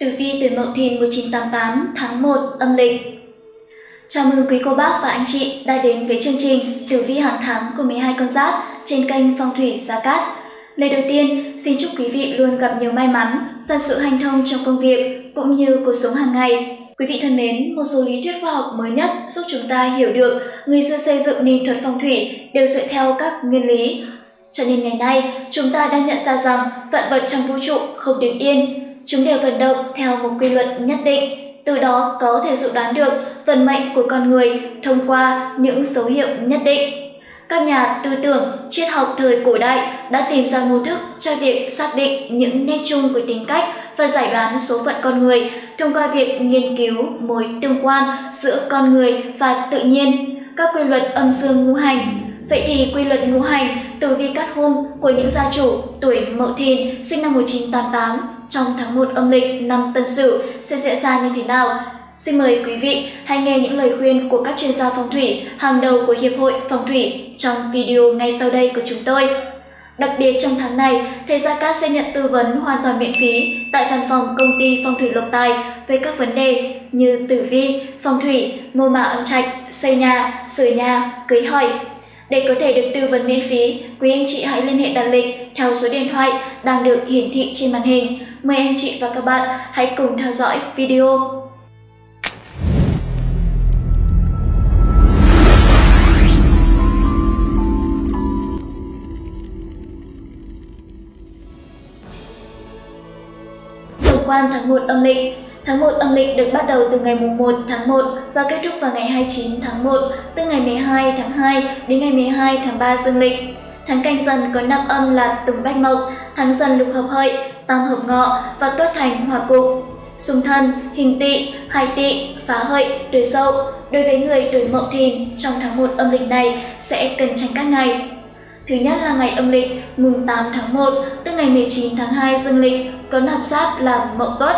Tử vi tuổi Mậu Thìn 1988 tháng 1 âm lịch. Chào mừng quý cô bác và anh chị đã đến với chương trình Tử vi hàng tháng của 12 con giáp trên kênh Phong thủy Gia Cát. Lời đầu tiên, xin chúc quý vị luôn gặp nhiều may mắn và sự hanh thông trong công việc cũng như cuộc sống hàng ngày. Quý vị thân mến, một số lý thuyết khoa học mới nhất giúp chúng ta hiểu được người xưa xây dựng nên thuật phong thủy đều dựa theo các nguyên lý. Cho nên ngày nay, chúng ta đã nhận ra rằng vạn vật trong vũ trụ không đứng yên. Chúng đều vận động theo một quy luật nhất định, từ đó có thể dự đoán được vận mệnh của con người thông qua những dấu hiệu nhất định. Các nhà tư tưởng, triết học thời cổ đại đã tìm ra mô thức cho việc xác định những nét chung của tính cách và giải đoán số phận con người thông qua việc nghiên cứu mối tương quan giữa con người và tự nhiên, các quy luật âm dương ngũ hành. Vậy thì quy luật ngũ hành tử vi cát hung của những gia chủ tuổi Mậu Thìn sinh năm 1988 trong tháng 1 âm lịch năm Tân Sửu sẽ diễn ra như thế nào? Xin mời quý vị hãy nghe những lời khuyên của các chuyên gia phong thủy hàng đầu của Hiệp hội Phong thủy trong video ngay sau đây của chúng tôi. Đặc biệt trong tháng này, thầy Gia Cát sẽ nhận tư vấn hoàn toàn miễn phí tại văn phòng Công ty Phong thủy Lộc Tài về các vấn đề như tử vi, phong thủy, mô mả âm trạch, xây nhà, sửa nhà, cưới hỏi. Để có thể được tư vấn miễn phí, quý anh chị hãy liên hệ đặt lịch theo số điện thoại đang được hiển thị trên màn hình. Mời anh chị và các bạn hãy cùng theo dõi video. Tổng quan tháng 1 âm lịch. Tháng 1 âm lịch được bắt đầu từ ngày 1 tháng 1 và kết thúc vào ngày 29 tháng 1, từ ngày 12 tháng 2 đến ngày 12 tháng 3 dương lịch. Tháng Canh Dần có năm âm là Tùng Bách Mộc, Tháng Dần Lục Hợp Hợi, Tam Hợp Ngọ và Tuất Thành Hỏa Cục. Xung Thân, Hình Tỵ, Hải Tỵ, Phá Hợi, Tuổi Dậu đối với người tuổi Mậu Thìn trong tháng 1 âm lịch này sẽ cần tránh các ngày. Thứ nhất là ngày âm lịch mùng 8 tháng 1 tức ngày 19 tháng 2 dương lịch có nạp giáp là Mậu Tuất.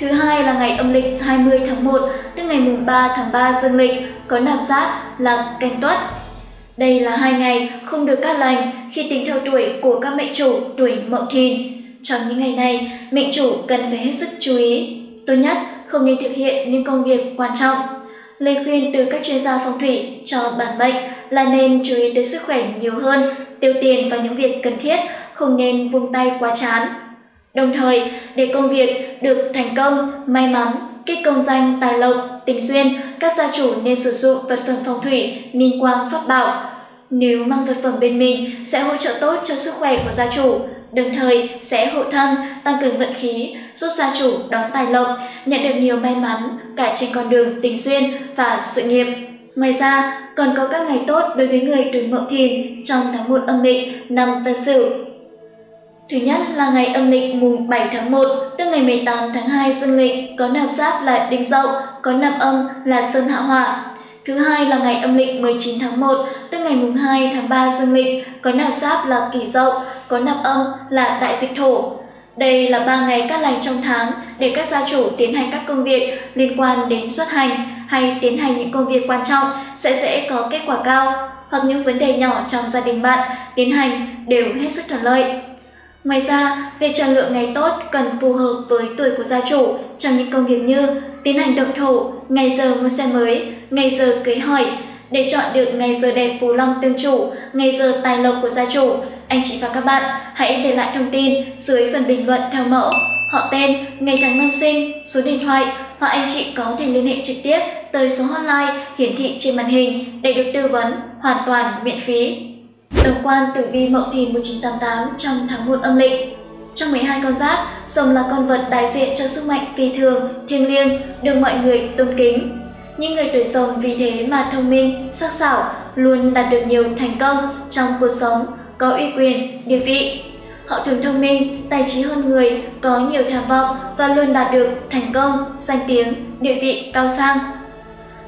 Thứ hai là ngày âm lịch 20 tháng 1 tức ngày mùng 3 tháng 3 dương lịch có nạp giáp là Canh Tuất. Đây là hai ngày không được cát lành khi tính theo tuổi của các mệnh chủ tuổi Mậu Thìn. Trong những ngày này, mệnh chủ cần phải hết sức chú ý. Tốt nhất, không nên thực hiện những công việc quan trọng. Lời khuyên từ các chuyên gia phong thủy cho bản mệnh là nên chú ý tới sức khỏe nhiều hơn, tiêu tiền vào những việc cần thiết, không nên vung tay quá chán. Đồng thời, để công việc được thành công, may mắn, kích công danh, tài lộc, tình duyên, các gia chủ nên sử dụng vật phẩm phong thủy, minh quang pháp bảo. Nếu mang vật phẩm bên mình sẽ hỗ trợ tốt cho sức khỏe của gia chủ, đồng thời sẽ hộ thân, tăng cường vận khí, giúp gia chủ đón tài lộc, nhận được nhiều may mắn cả trên con đường tình duyên và sự nghiệp. Ngoài ra, còn có các ngày tốt đối với người tuổi Mậu Thìn trong tháng 1 âm lịch năm Tân Sửu. Thứ nhất là ngày âm lịch mùng 7 tháng 1 tức ngày 18 tháng 2 dương lịch có nạp giáp là Đinh Dậu, có nạp âm là Sơn Hạ Hỏa. Thứ hai là ngày âm lịch 19 tháng 1 tức ngày mùng 2 tháng 3 dương lịch có nạp giáp là Kỷ Dậu, có nạp âm là Đại Dịch Thổ. Đây là ba ngày cát lành trong tháng để các gia chủ tiến hành các công việc liên quan đến xuất hành hay tiến hành những công việc quan trọng sẽ dễ có kết quả cao, hoặc những vấn đề nhỏ trong gia đình bạn tiến hành đều hết sức thuận lợi. Ngoài ra, việc chọn lựa ngày tốt cần phù hợp với tuổi của gia chủ trong những công việc như tiến hành động thổ, ngày giờ mua xe mới, ngày giờ cưới hỏi. Để chọn được ngày giờ đẹp phù long tương chủ, ngày giờ tài lộc của gia chủ, anh chị và các bạn hãy để lại thông tin dưới phần bình luận theo mẫu, họ tên, ngày tháng năm sinh, số điện thoại, hoặc anh chị có thể liên hệ trực tiếp tới số hotline hiển thị trên màn hình để được tư vấn hoàn toàn miễn phí. Tổng quan tử vi Mậu Thìn 1988 trong tháng 1 âm lịch. Trong 12 con giáp, rồng là con vật đại diện cho sức mạnh phi thường, thiêng liêng, được mọi người tôn kính. Những người tuổi rồng vì thế mà thông minh, sắc sảo, luôn đạt được nhiều thành công trong cuộc sống, có uy quyền, địa vị. Họ thường thông minh, tài trí hơn người, có nhiều tham vọng và luôn đạt được thành công, danh tiếng, địa vị cao sang.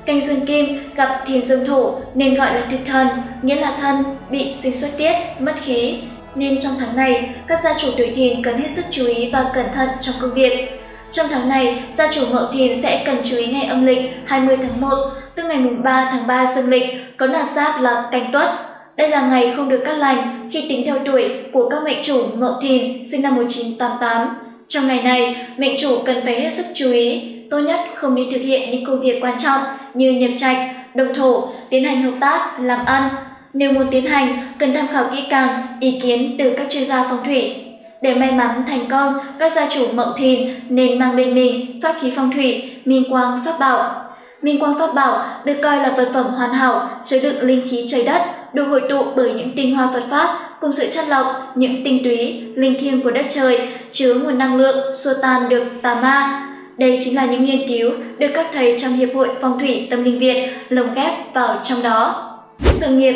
Canh Dương Kim gặp Thiên Dương Thổ nên gọi là thực thần, nghĩa là thân bị sinh xuất tiết, mất khí. Nên trong tháng này, các gia chủ tuổi Thìn cần hết sức chú ý và cẩn thận trong công việc. Trong tháng này, gia chủ Mậu Thìn sẽ cần chú ý ngày âm lịch 20 tháng 1 tức ngày mùng 3 tháng 3 dương lịch có nạp giáp là Canh Tuất. Đây là ngày không được cát lành khi tính theo tuổi của các mệnh chủ Mậu Thìn sinh năm 1988. Trong ngày này, mệnh chủ cần phải hết sức chú ý, tốt nhất không nên thực hiện những công việc quan trọng như nhập trạch, động thổ, tiến hành hợp tác, làm ăn. Nếu muốn tiến hành, cần tham khảo kỹ càng ý kiến từ các chuyên gia phong thủy. Để may mắn thành công, các gia chủ Mậu Thìn nên mang bên mình pháp khí phong thủy, minh quang pháp bảo. Minh quang pháp bảo được coi là vật phẩm hoàn hảo, chứa đựng linh khí trời đất, được hội tụ bởi những tinh hoa Phật pháp cùng sự chất lọc, những tinh túy, linh thiêng của đất trời, chứa nguồn năng lượng xua tan được tà ma. Đây chính là những nghiên cứu được các thầy trong Hiệp hội Phong thủy Tâm Linh Việt lồng ghép vào trong đó. Sự nghiệp.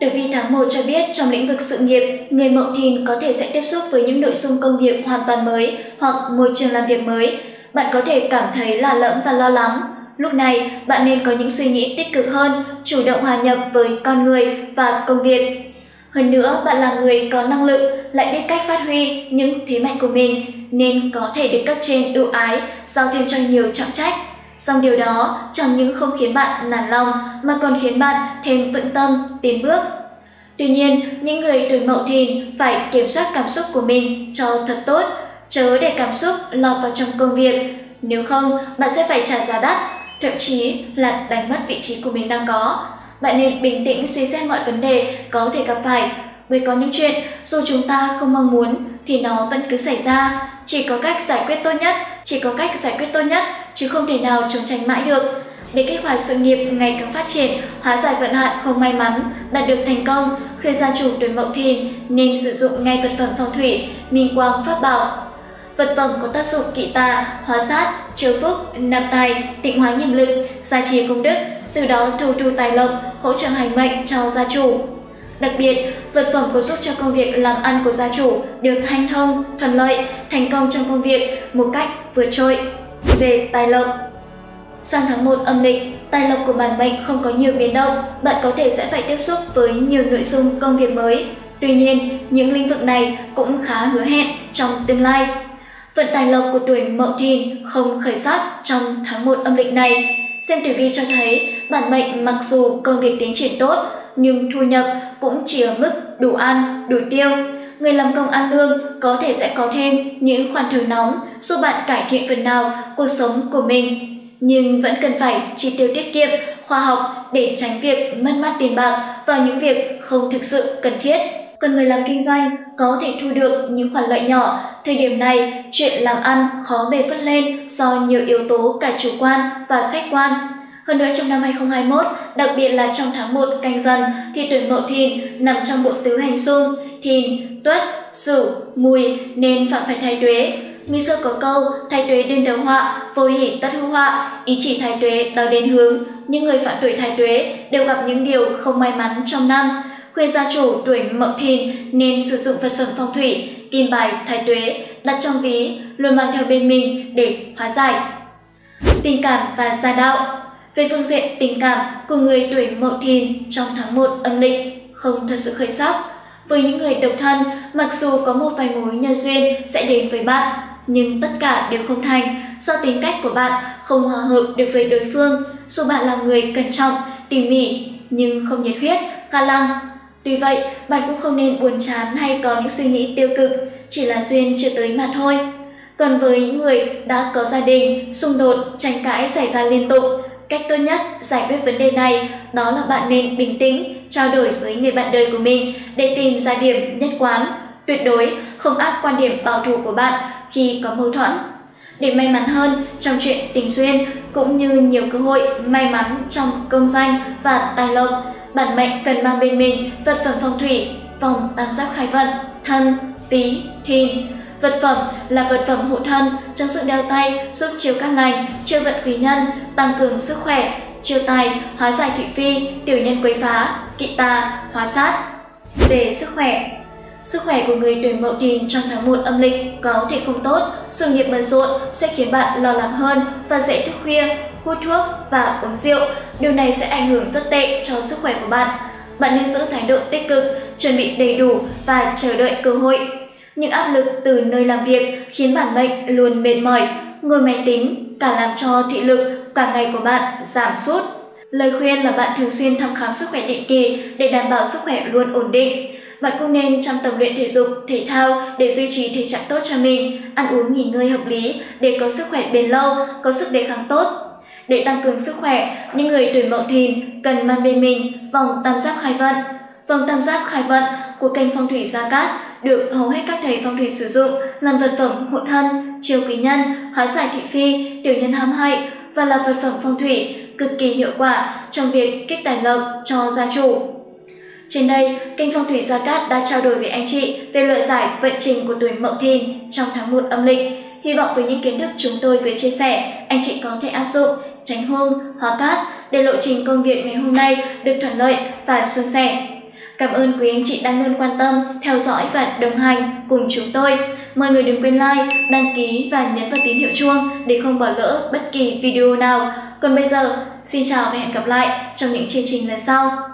Tử vi tháng 1 cho biết trong lĩnh vực sự nghiệp, người Mậu Thìn có thể sẽ tiếp xúc với những nội dung công việc hoàn toàn mới hoặc môi trường làm việc mới. Bạn có thể cảm thấy lạ lẫm và lo lắng. Lúc này, bạn nên có những suy nghĩ tích cực hơn, chủ động hòa nhập với con người và công việc. Hơn nữa, bạn là người có năng lực, lại biết cách phát huy những thế mạnh của mình, nên có thể được cấp trên ưu ái, giao thêm cho nhiều trọng trách. Song điều đó chẳng những không khiến bạn nản lòng mà còn khiến bạn thêm vững tâm, tiến bước. Tuy nhiên, những người tuổi Mậu Thìn phải kiểm soát cảm xúc của mình cho thật tốt, chớ để cảm xúc lọt vào trong công việc. Nếu không, bạn sẽ phải trả giá đắt, thậm chí là đánh mất vị trí của mình đang có. Bạn nên bình tĩnh suy xét mọi vấn đề có thể gặp phải. Bởi có những chuyện, dù chúng ta không mong muốn, thì nó vẫn cứ xảy ra. Chỉ có cách giải quyết tốt nhất, chứ không thể nào trốn tránh mãi được. Để kích hoạt sự nghiệp ngày càng phát triển, hóa giải vận hạn không may mắn, đạt được thành công, khuyên gia chủ tuổi Mậu Thìn nên sử dụng ngay vật phẩm phong thủy, minh quang pháp bảo. Vật phẩm có tác dụng kỵ tà, hóa sát, chiêu phúc, nạp tài, tịnh hóa nghiệp lực, gia trì công đức, từ đó thâu thu tài lộc, hỗ trợ hành mệnh cho gia chủ. Đặc biệt, vật phẩm có giúp cho công việc làm ăn của gia chủ được hanh thông, thuận lợi, thành công trong công việc một cách vượt trội. Về tài lộc. Sang tháng 1 âm lịch, tài lộc của bản mệnh không có nhiều biến động, bạn có thể sẽ phải tiếp xúc với nhiều nội dung công việc mới. Tuy nhiên, những lĩnh vực này cũng khá hứa hẹn trong tương lai. Vận tài lộc của tuổi Mậu Thìn không khởi sắc trong tháng 1 âm lịch này. Xem tử vi cho thấy, bản mệnh mặc dù công việc tiến triển tốt, nhưng thu nhập cũng chỉ ở mức đủ ăn, đủ tiêu. Người làm công ăn lương có thể sẽ có thêm những khoản thưởng nóng giúp bạn cải thiện phần nào cuộc sống của mình. Nhưng vẫn cần phải chi tiêu tiết kiệm, khoa học để tránh việc mất mát tiền bạc vào những việc không thực sự cần thiết. Còn người làm kinh doanh có thể thu được những khoản lợi nhỏ. Thời điểm này, chuyện làm ăn khó bề phất lên do nhiều yếu tố cả chủ quan và khách quan. Hơn nữa trong năm 2021, đặc biệt là trong tháng 1 Canh Dần thì tuổi Mậu Thìn nằm trong bộ tứ hành xung Thìn, Tuất, Sửu, Mùi nên phạm phải thái tuế. Người xưa có câu thái tuế đương đầu họa, vô hỷ tất hữu họa, ý chỉ thái tuế đó đến hướng. Những người phạm tuổi thái tuế đều gặp những điều không may mắn trong năm. Khuyên gia chủ tuổi Mậu Thìn nên sử dụng vật phẩm phong thủy, kim bài thái tuế, đặt trong ví, luôn mang theo bên mình để hóa giải. Tình cảm và gia đạo. Về phương diện tình cảm của người tuổi Mậu Thìn trong tháng 1 âm lịch không thật sự khởi sắc. Với những người độc thân, mặc dù có một vài mối nhân duyên sẽ đến với bạn, nhưng tất cả đều không thành do tính cách của bạn không hòa hợp được với đối phương. Dù bạn là người cẩn trọng, tỉ mỉ nhưng không nhiệt huyết, ga lăng. Tuy vậy, bạn cũng không nên buồn chán hay có những suy nghĩ tiêu cực, chỉ là duyên chưa tới mà thôi. Còn với những người đã có gia đình, xung đột, tranh cãi xảy ra liên tục, cách tốt nhất giải quyết vấn đề này đó là bạn nên bình tĩnh, trao đổi với người bạn đời của mình để tìm ra điểm nhất quán, tuyệt đối không áp quan điểm bảo thủ của bạn khi có mâu thuẫn. Để may mắn hơn trong chuyện tình duyên cũng như nhiều cơ hội may mắn trong công danh và tài lộc, bản mệnh cần mang bên mình vật phẩm phong thủy, vòng tam giác khai vận, Thân, Tý, Thìn. Vật phẩm là vật phẩm hộ thân, trang sức đeo tay giúp chiếu các lành, chiêu vận quý nhân, tăng cường sức khỏe, chiêu tài, hóa giải thị phi, tiểu nhân quấy phá, kỵ tà, hóa sát. Về sức khỏe. Sức khỏe của người tuổi Mậu Thìn trong tháng 1 âm lịch có thể không tốt, sự nghiệp bận rộn sẽ khiến bạn lo lắng hơn và dễ thức khuya, hút thuốc và uống rượu. Điều này sẽ ảnh hưởng rất tệ cho sức khỏe của bạn. Bạn nên giữ thái độ tích cực, chuẩn bị đầy đủ và chờ đợi cơ hội. Những áp lực từ nơi làm việc khiến bản mệnh luôn mệt mỏi, ngồi máy tính, cả làm cho thị lực cả ngày của bạn giảm sút. Lời khuyên là bạn thường xuyên thăm khám sức khỏe định kỳ để đảm bảo sức khỏe luôn ổn định. Bạn cũng nên chăm tập luyện thể dục, thể thao để duy trì thể trạng tốt cho mình, ăn uống nghỉ ngơi hợp lý để có sức khỏe bền lâu, có sức đề kháng tốt. Để tăng cường sức khỏe, những người tuổi Mậu Thìn cần mang bên mình vòng tam giác khai vận. Vòng tam giác khai vận của kênh Phong thủy Gia Cát được hầu hết các thầy phong thủy sử dụng làm vật phẩm hộ thân, chiêu quý nhân, hóa giải thị phi, tiểu nhân hãm hại và là vật phẩm phong thủy cực kỳ hiệu quả trong việc kích tài lộc cho gia chủ. Trên đây, kênh Phong thủy Gia Cát đã trao đổi với anh chị về lợi giải vận trình của tuổi Mậu Thìn trong tháng 1 âm lịch. Hy vọng với những kiến thức chúng tôi vừa chia sẻ, anh chị có thể áp dụng, tránh hung, hóa cát để lộ trình công việc ngày hôm nay được thuận lợi và suôn sẻ. Cảm ơn quý anh chị đang luôn quan tâm, theo dõi và đồng hành cùng chúng tôi. Mọi người đừng quên like, đăng ký và nhấn vào tín hiệu chuông để không bỏ lỡ bất kỳ video nào. Còn bây giờ, xin chào và hẹn gặp lại trong những chương trình lần sau.